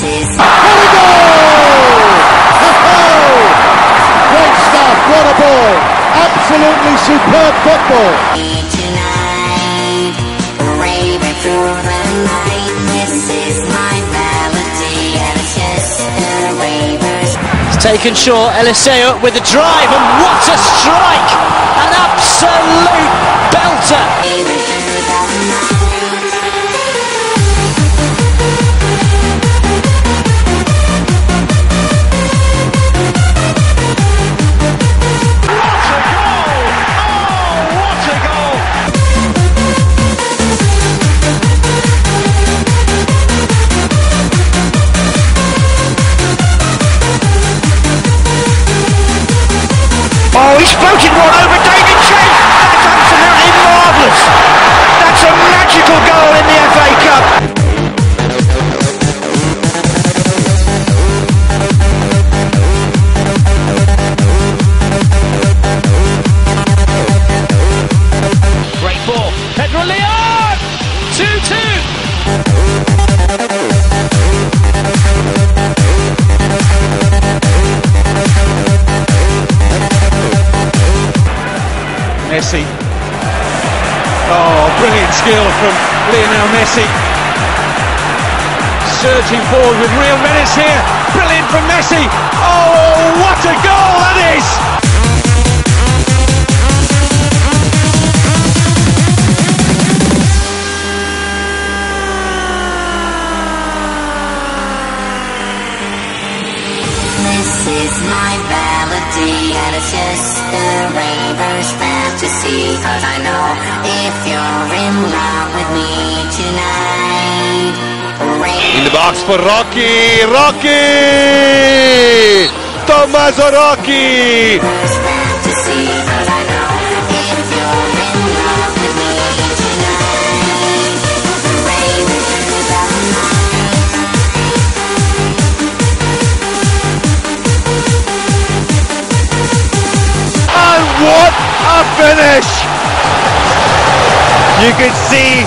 passes. There we go! Oh! Great stuff, what a ball! Absolutely superb football! Tonight, waving through the night, this is my melody, and it's just the Ravers. It's taken short, Eliseo with a drive, and what a strike! An absolute belter! He's floated one over David James. That's absolutely marvellous. That's a magical goal in the FA Cup. Great ball. Pedro Leon. 2-2. Messi. Oh, brilliant skill from Lionel Messi. Surging forward with real menace here. Brilliant from Messi. Oh, what a goal that is! This is my melody, and it's just the Ravers Fantasy. Cause I know if you're in love with me tonight. In the box for Rocky, Rocky! Tommaso Rocky! Finish! You can see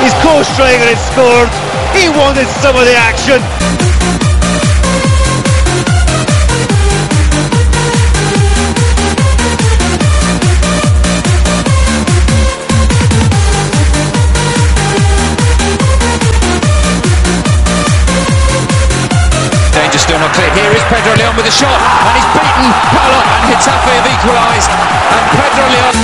his co-striker had scored. He wanted some of the action. Danger still not clear. Here is Pedro Leon with a shot, and he's beaten. Palop and Hitafe have equalised. And Pedro Leon.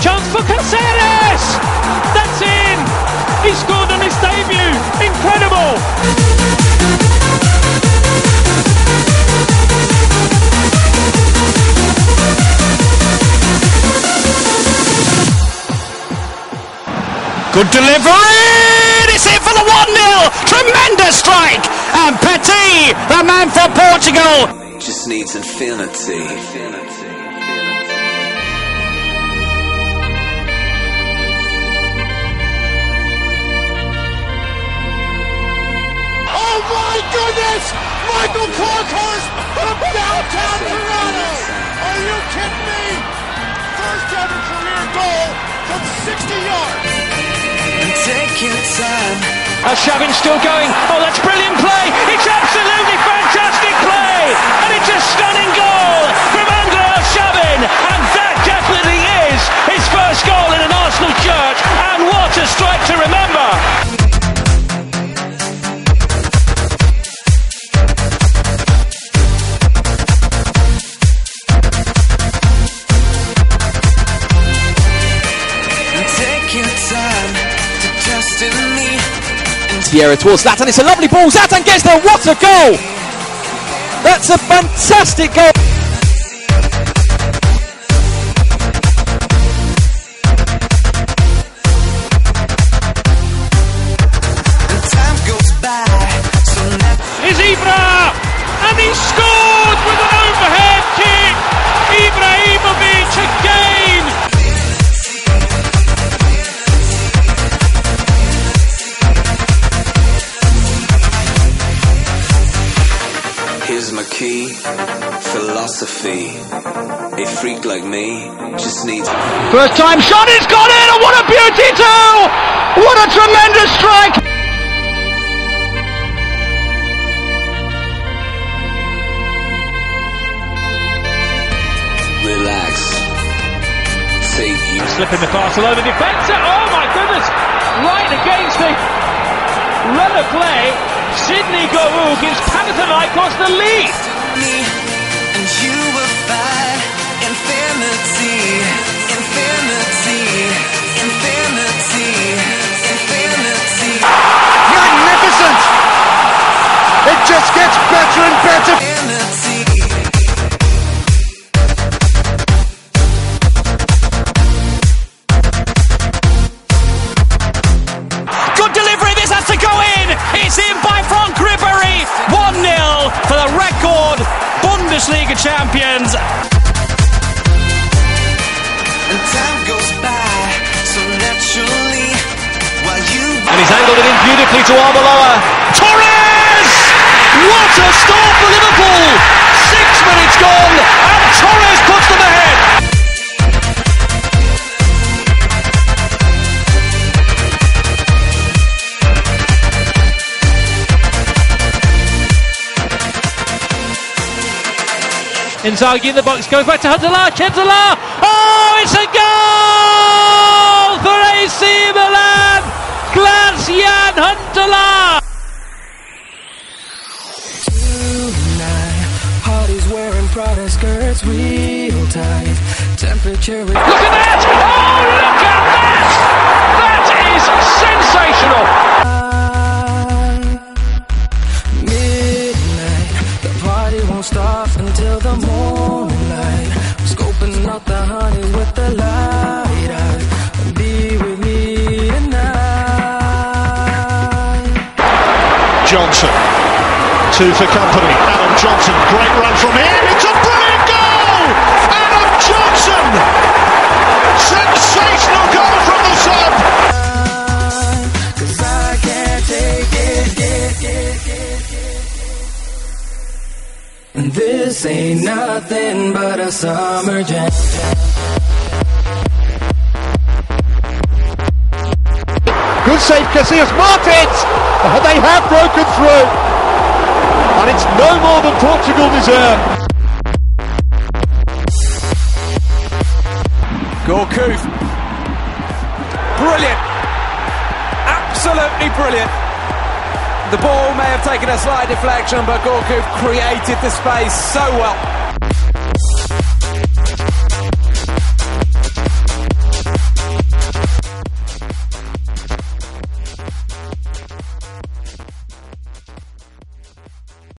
Chance for Casillas! That's in! He scored on his debut! Incredible! Good delivery, it's in for the 1-0, tremendous strike, and Petit, the man for Portugal. Just needs infinity. Oh my goodness, Michael Corcoran from downtown Toronto, are you kidding me? First ever career goal from 60 yards. Take your time. Shavin's still going. Oh, that's brilliant play. It's absolutely fantastic play. And it's a stunning goal from Andrea Shavin. And that definitely is his first goal in an Arsenal shirt. And what a strike to remember. Vieira towards Zlatan, it's a lovely ball, Zlatan gets there, what a goal! That's a fantastic goal! Time goes by, so it's Ibra! And he scored with an overhead kick! Ibrahimovic again! Here's my key. philosophy. A freak like me just needs... First time shot, it's got in, and what a beauty too! What a tremendous strike! Relax. Take you... Slipping the Barcelona defence, oh my goodness! Right against the run of play, Sidney Gourou gives Panathinaikos the lead! And you will find infinity, infinity, infinity, infinity. Magnificent! It just gets better and better! Infinity. Good delivery, this has to go in! It's in by Franck Ribéry! 1-0 for the record Bundesliga champions. And time goes by so naturally while you... And he's angled it in beautifully to Arbeloa. Torres! What a start for Liverpool! 6 minutes gone and Torres puts them ahead. Inzaghi in the box, goes back to Huntelaar, Huntelaar! Oh, it's a goal for AC Milan! Klaas Jan Huntelaar! Tonight, parties wearing Prada skirts real tight. Temperature... Look at that! Oh, look at that! That is sensational! Midnight, the party won't stop until the morning. Not the honey with the light eyes. Be with me tonight. Johnson. Two for company. Adam Johnson. Great run from him. It's a brilliant goal! Adam Johnson! Sensational goal from the sub! 'Cause I can't take it, This ain't nothing but a summer jam. Good save, Casillas. Martins! They have broken through. And it's no more than Portugal deserve. Gorkouf. Brilliant. Absolutely brilliant. The ball may have taken a slight deflection, but Gorkouf created the space so well.